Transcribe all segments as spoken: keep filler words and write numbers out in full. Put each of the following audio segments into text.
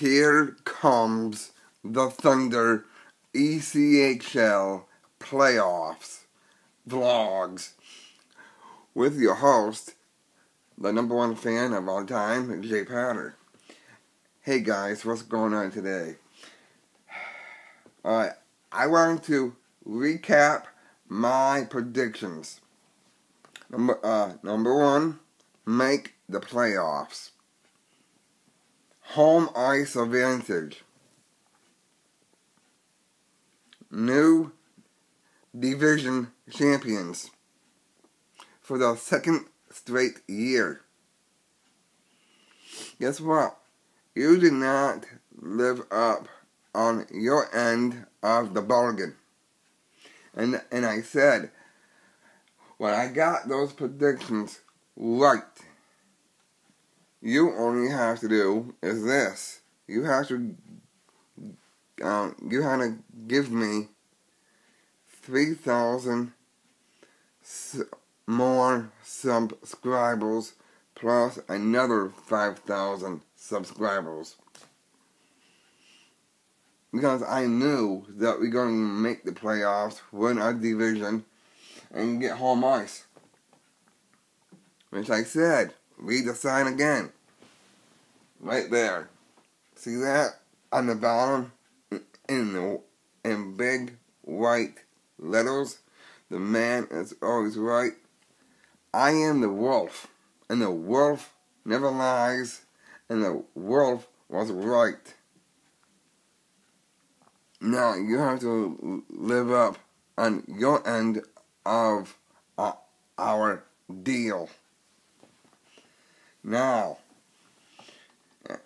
Here comes the Thunder E C H L Playoffs Vlogs with your host, the number one fan of all time, Jay Potter. Hey guys, what's going on today? Alright, I want to recap my predictions. Number, uh, number one, make the playoffs. Home ice advantage. New division champions for the second straight year. Guess what? You did not live up on your end of the bargain. And and I said, when I got those predictions right, you only have to do is this. You have to, um, you have to give me three thousand more subscribers plus another five thousand subscribers, because I knew that we're going to make the playoffs, win our division, and get home ice, which I said. Read the sign again. Right there. See that? On the bottom, in, the, in big white letters, the man is always right. I am the wolf, and the wolf never lies, and the wolf was right. Now, you have to live up on your end of uh, our deal. Now,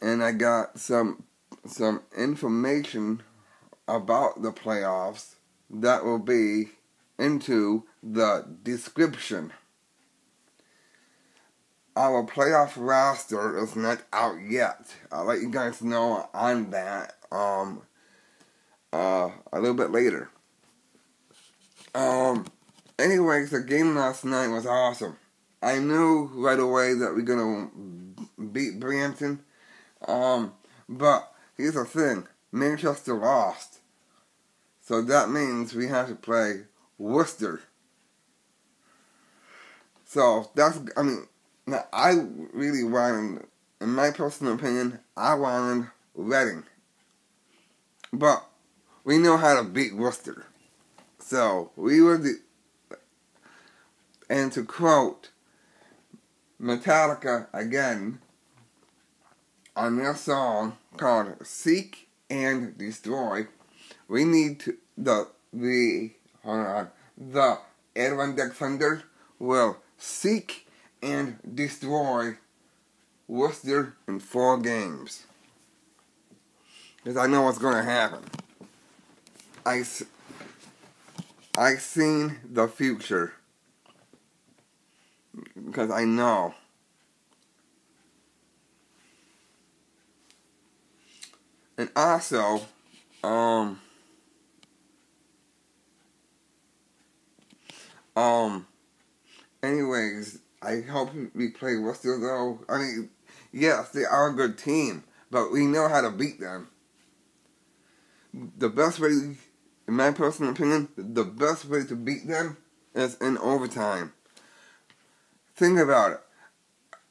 and I got some some information about the playoffs that will be into the description. Our playoff roster is not out yet. I'll let you guys know on that um uh a little bit later. Um anyways, the game last night was awesome. I knew right away that we're gonna beat Brampton, um, but here's the thing: Manchester lost, so that means we have to play Worcester. So that's, I mean, now I really wanted, in my personal opinion, I wanted Reading, but we know how to beat Worcester, so we were the, and to quote Metallica again on their song called "Seek and Destroy," we need to, the the hold on the Adirondack Thunder will seek and destroy Worcester in four games, because I know what's going to happen. I I seen the future. Because I know. And also, um, um, anyways, I hope we play Worcester though. I mean, yes, they are a good team, but we know how to beat them. The best way, in my personal opinion, the best way to beat them is in overtime. Think about it.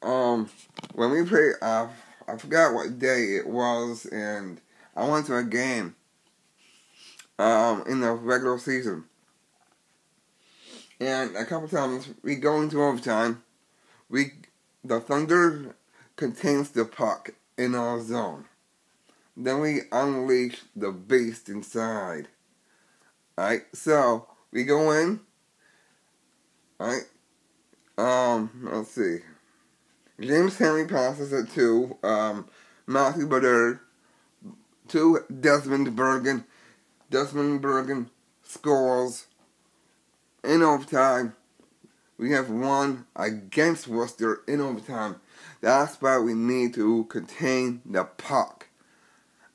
Um, when we played, uh, I forgot what day it was, and I went to a game um, in the regular season. And a couple times, we go into overtime, we the Thunder contains the puck in our zone. Then we unleash the beast inside. Alright, so we go in, alright, Um, let's see. James Henry passes it to um, Matthew Butter, to Desmond Bergen. Desmond Bergen scores in overtime. We have won against Worcester in overtime. That's why we need to contain the puck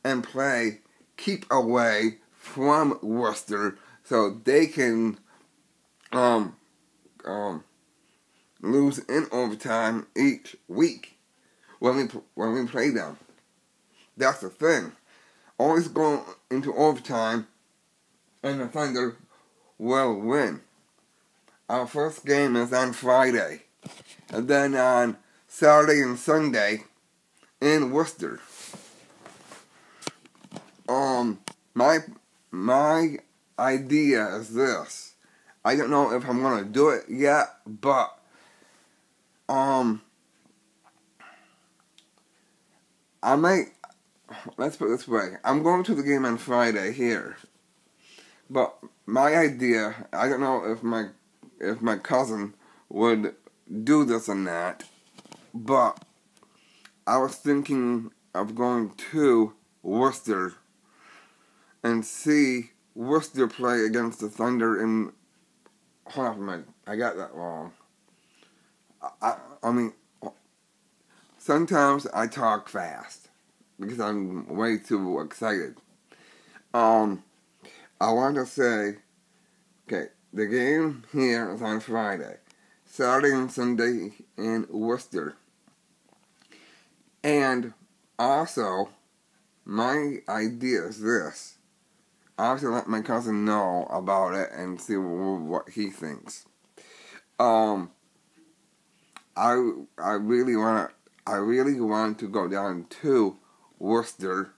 and play keep away from Worcester so they can um um. lose in overtime each week when we when we play them. That's the thing. Always go into overtime, and the Thunder will win. Our first game is on Friday, and then on Saturday and Sunday in Worcester. Um, my my idea is this. I don't know if I'm gonna do it yet, but um, I might. Let's put it this way. I'm going to the game on Friday here, but my idea. I don't know if my if my cousin would do this or not, but I was thinking of going to Worcester and see Worcester play against the Thunder in. Hold on for a minute. I got that wrong. I, I, I mean, sometimes I talk fast because I'm way too excited. Um, I want to say, okay, the game here is on Friday, Saturday and Sunday in Worcester. And also, my idea is this. I have to let my cousin know about it and see what he thinks. Um, I I really want I really want to go down to Worcester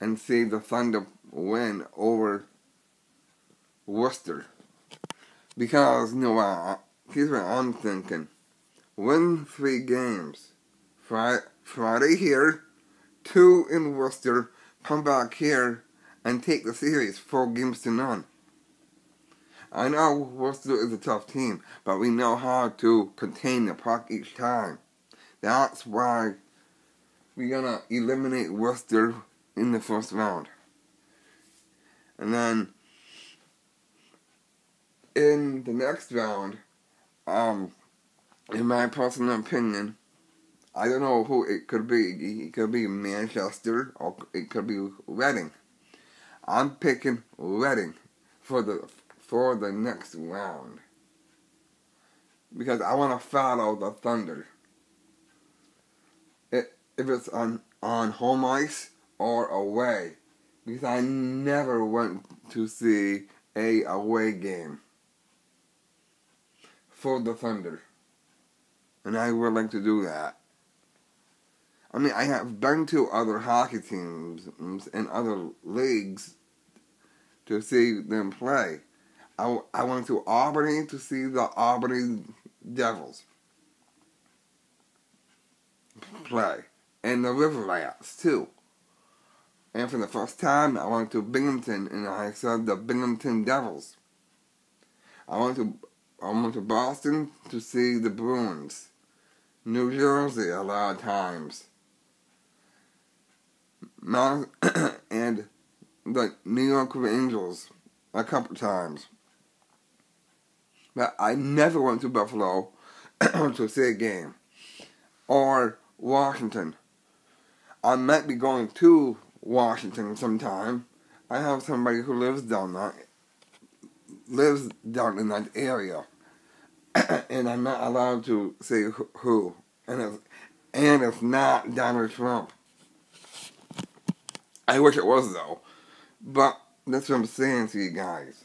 and see the Thunder win over Worcester, because you know what? Here's what I'm thinking: win three games, Friday, Friday here, two in Worcester, come back here. And take the series four games to none. I know Worcester is a tough team, but we know how to contain the puck each time. That's why we're gonna eliminate Worcester in the first round. And then in the next round, um, in my personal opinion, I don't know who it could be. It could be Manchester or it could be Reading. I'm picking Reading for the for the next round because I want to follow the Thunder. It, if it's on on home ice or away, because I never went to see a away game for the Thunder, and I would like to do that. I mean, I have been to other hockey teams and other leagues to see them play. I, I went to Albany to see the Albany Devils play. And the River Rats, too. And for the first time, I went to Binghamton, and I saw the Binghamton Devils. I went to, I went to Boston to see the Bruins. New Jersey, a lot of times. And the New York Angels a couple times, but I never went to Buffalo to see a game or Washington. I might be going to Washington sometime. I have somebody who lives down that lives down in that area, and I'm not allowed to say who, and it's, and it's not Donald Trump. I wish it was, though. But that's what I'm saying to you guys.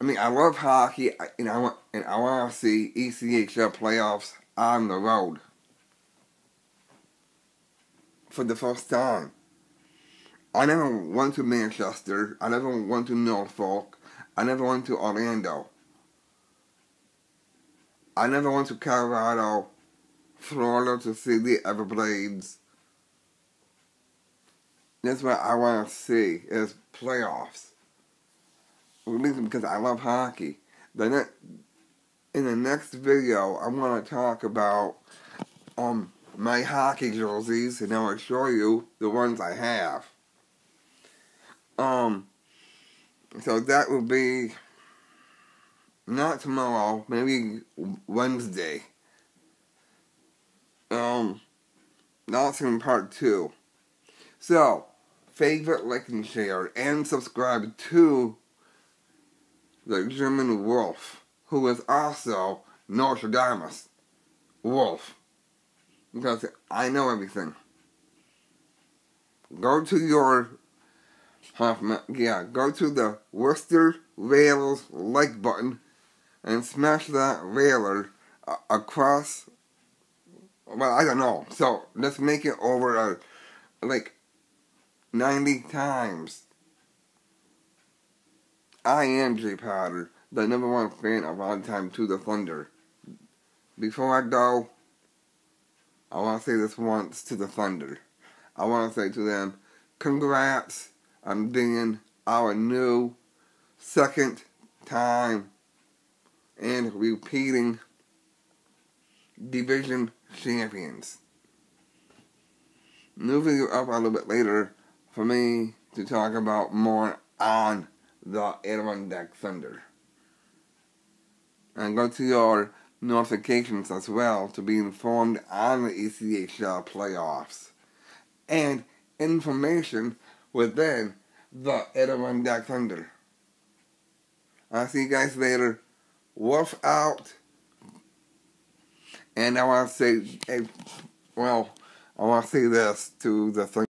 I mean, I love hockey, and I want, and I want to see E C H L playoffs on the road. For the first time. I never went to Manchester. I never went to Norfolk. I never went to Orlando. I never went to Colorado, Florida to see the Everblades. That's what I want to see, is playoffs. Reason because I love hockey. The ne- in the next video, I'm going to talk about um my hockey jerseys, and I will show you the ones I have. Um, so that will be not tomorrow, maybe Wednesday. Um, that's in part two. So. Favorite, like, and share, and subscribe to the German Wolf, who is also Nostradamus Wolf, because I know everything. go to your Hoffman, yeah, go to the Worcester Railers like button and smash that railer uh, across. Well, I don't know. So let's make it over uh, like ninety times. I am Jay Potter, the number one fan of all time to the Thunder. Before I go, I want to say this once to the Thunder. I want to say to them, congrats on being our new second time and repeating division champions. Moving you up a little bit later for me to talk about more on the Adirondack Thunder. And go to your notifications as well to be informed on the E C H L playoffs and information within the Adirondack Thunder. I'll see you guys later. Wolf out. And I want to say, well, I want to say this to the Thunder.